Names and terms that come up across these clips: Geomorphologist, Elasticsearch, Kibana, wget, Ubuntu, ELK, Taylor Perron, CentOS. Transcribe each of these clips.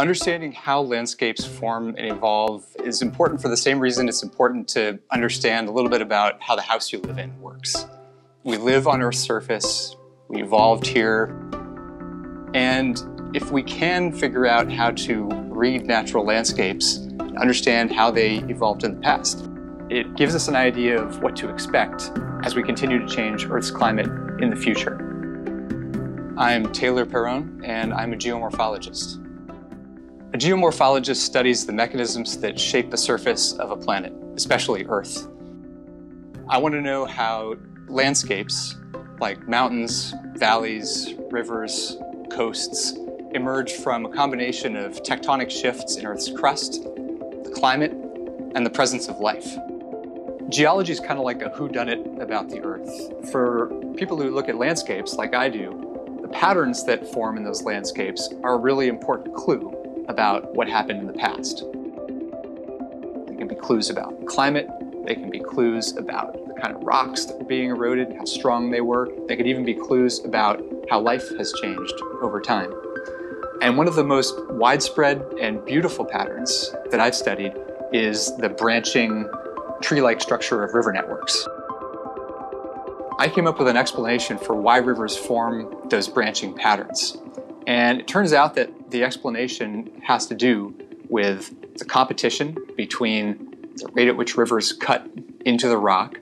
Understanding how landscapes form and evolve is important for the same reason it's important to understand a little bit about how the house you live in works. We live on Earth's surface, we evolved here, and if we can figure out how to read natural landscapes and understand how they evolved in the past, it gives us an idea of what to expect as we continue to change Earth's climate in the future. I'm Taylor Perron, and I'm a geomorphologist. A geomorphologist studies the mechanisms that shape the surface of a planet, especially Earth. I want to know how landscapes, like mountains, valleys, rivers, coasts, emerge from a combination of tectonic shifts in Earth's crust, the climate, and the presence of life. Geology is kind of like a whodunit about the Earth. For people who look at landscapes, like I do, the patterns that form in those landscapes are a really important clue about what happened in the past. They can be clues about climate, they can be clues about the kind of rocks that were being eroded, how strong they were. They could even be clues about how life has changed over time. And one of the most widespread and beautiful patterns that I've studied is the branching tree-like structure of river networks. I came up with an explanation for why rivers form those branching patterns. And it turns out that the explanation has to do with the competition between the rate at which rivers cut into the rock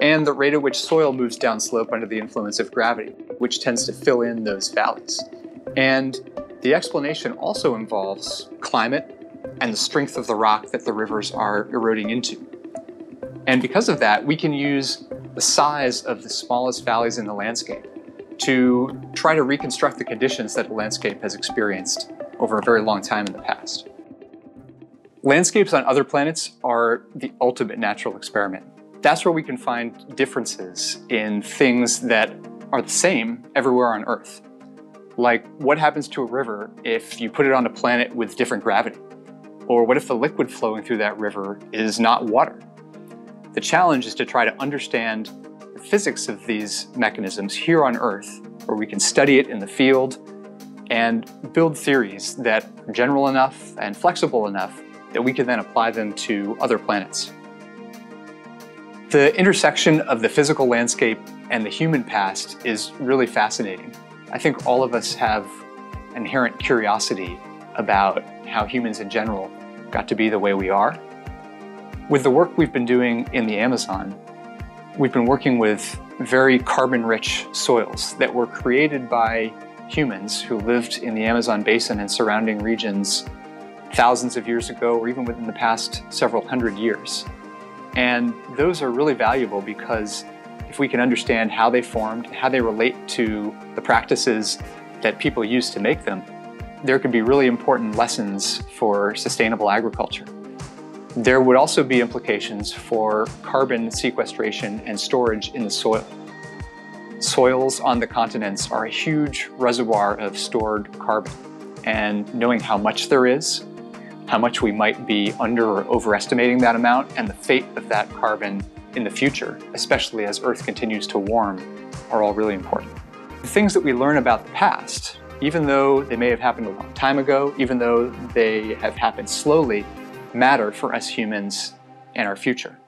and the rate at which soil moves downslope under the influence of gravity, which tends to fill in those valleys. And the explanation also involves climate and the strength of the rock that the rivers are eroding into. And because of that, we can use the size of the smallest valleys in the landscape to try to reconstruct the conditions that a landscape has experienced over a very long time in the past. Landscapes on other planets are the ultimate natural experiment. That's where we can find differences in things that are the same everywhere on Earth. Like what happens to a river if you put it on a planet with different gravity? Or what if the liquid flowing through that river is not water? The challenge is to try to understand the physics of these mechanisms here on Earth, where we can study it in the field and build theories that are general enough and flexible enough that we can then apply them to other planets. The intersection of the physical landscape and the human past is really fascinating. I think all of us have inherent curiosity about how humans in general got to be the way we are. With the work we've been doing in the Amazon, we've been working with very carbon-rich soils that were created by humans who lived in the Amazon basin and surrounding regions thousands of years ago, or even within the past several hundred years. And those are really valuable because if we can understand how they formed, how they relate to the practices that people use to make them, there could be really important lessons for sustainable agriculture. There would also be implications for carbon sequestration and storage in the soil. Soils on the continents are a huge reservoir of stored carbon, and knowing how much there is, how much we might be under or overestimating that amount, and the fate of that carbon in the future, especially as Earth continues to warm, are all really important. The things that we learn about the past, even though they may have happened a long time ago, even though they have happened slowly, matter for us humans and our future.